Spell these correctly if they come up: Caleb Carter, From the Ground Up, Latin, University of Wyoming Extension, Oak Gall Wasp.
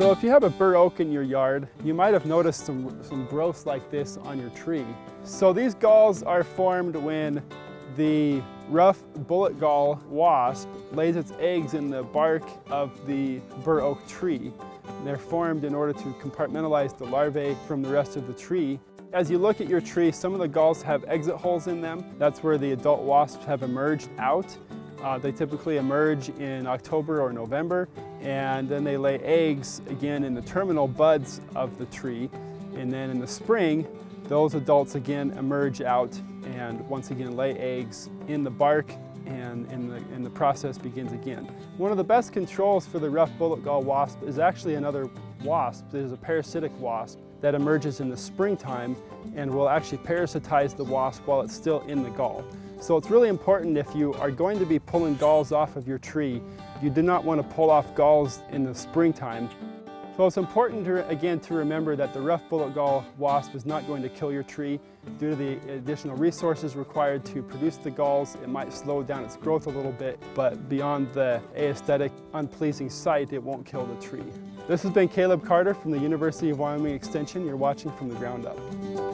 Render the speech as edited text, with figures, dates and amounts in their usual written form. So if you have a bur oak in your yard, you might have noticed some growths like this on your tree. So these galls are formed when the rough bullet gall wasp lays its eggs in the bark of the bur oak tree. They're formed in order to compartmentalize the larvae from the rest of the tree. As you look at your tree, some of the galls have exit holes in them. That's where the adult wasps have emerged out. They typically emerge in October or November, and then they lay eggs again in the terminal buds of the tree. And then in the spring, those adults again emerge out and once again lay eggs in the bark, and the process begins again. One of the best controls for the rough bullet gall wasp is actually another wasp. There's a parasitic wasp that emerges in the springtime and will actually parasitize the wasp while it's still in the gall. So it's really important, if you are going to be pulling galls off of your tree, you do not want to pull off galls in the springtime. So it's important, to remember that the rough bullet gall wasp is not going to kill your tree. Due to the additional resources required to produce the galls, it might slow down its growth a little bit, but beyond the aesthetic, unpleasing sight, it won't kill the tree. This has been Caleb Carter from the University of Wyoming Extension. You're watching From the Ground Up.